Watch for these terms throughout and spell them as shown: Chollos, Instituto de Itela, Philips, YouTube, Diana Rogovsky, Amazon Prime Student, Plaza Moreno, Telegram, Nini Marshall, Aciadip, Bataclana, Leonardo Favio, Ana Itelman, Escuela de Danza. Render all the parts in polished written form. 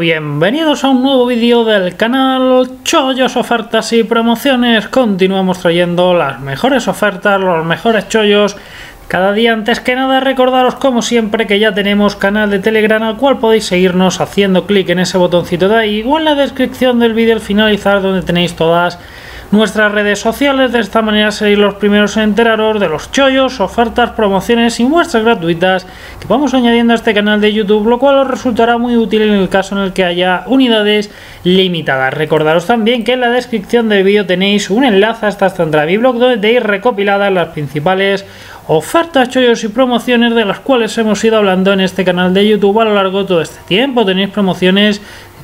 Bienvenidos a un nuevo vídeo del canal Chollos, Ofertas y Promociones. Continuamos trayendo las mejores ofertas, los mejores chollos cada día. Antes que nada, recordaros como siempre que ya tenemos canal de Telegram al cual podéis seguirnos haciendo clic en ese botoncito de ahí o en la descripción del vídeo al finalizar, donde tenéis todas nuestras redes sociales. De esta manera seréis los primeros en enteraros de los chollos, ofertas, promociones y muestras gratuitas que vamos añadiendo a este canal de YouTube, lo cual os resultará muy útil en el caso en el que haya unidades limitadas. Recordaros también que en la descripción del vídeo tenéis un enlace hasta esta entrada de mi blog, donde tenéis recopiladas las principales ofertas, chollos y promociones de las cuales hemos ido hablando en este canal de YouTube a lo largo de todo este tiempo. Tenéis promociones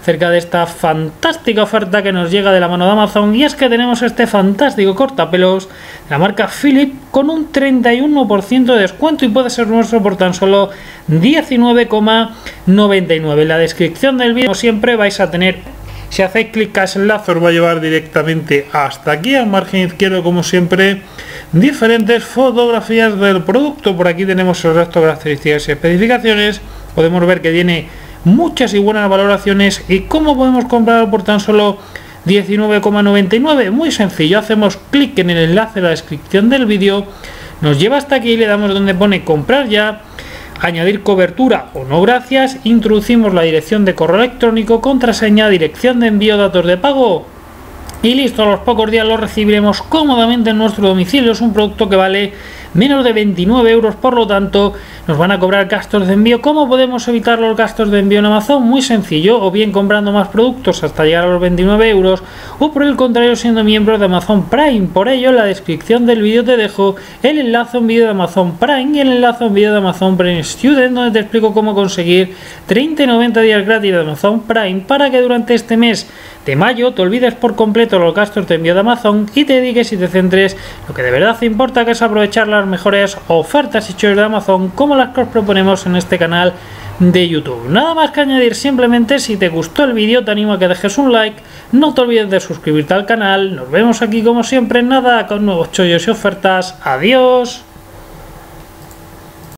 acerca de esta fantástica oferta que nos llega de la mano de Amazon, y es que tenemos este fantástico cortapelos de la marca Philips con un 31% de descuento, y puede ser nuestro por tan solo 19,99. En la descripción del vídeo, como siempre, vais a tener, si hacéis clic a ese enlace, os va a llevar directamente hasta aquí, al margen izquierdo, como siempre, diferentes fotografías del producto. Por aquí tenemos el resto de características y especificaciones. Podemos ver que tiene muchas y buenas valoraciones. Y cómo podemos comprarlo por tan solo 19,99, muy sencillo. Hacemos clic en el enlace de la descripción del vídeo, nos lleva hasta aquí, le damos donde pone comprar ya, añadir cobertura o no gracias, introducimos la dirección de correo electrónico, contraseña, dirección de envío, datos de pago y listo. A los pocos días lo recibiremos cómodamente en nuestro domicilio. Es un producto que vale menos de 29 euros, por lo tanto nos van a cobrar gastos de envío. ¿Cómo podemos evitar los gastos de envío en Amazon? Muy sencillo, o bien comprando más productos hasta llegar a los 29 euros, o por el contrario siendo miembros de Amazon Prime. Por ello en la descripción del vídeo te dejo el enlace a un vídeo de Amazon Prime y el enlace a un vídeo de Amazon Prime Student, donde te explico cómo conseguir 30 y 90 días gratis de Amazon Prime para que durante este mes de mayo te olvides por completo los gastos de envío de Amazon y te dediques y te centres lo que de verdad te importa, que es aprovechar las mejores ofertas y chollos de Amazon como las que os proponemos en este canal de YouTube. Nada más que añadir, simplemente si te gustó el vídeo te animo a que dejes un like, no te olvides de suscribirte al canal. Nos vemos aquí como siempre, nada, con nuevos chollos y ofertas. Adiós.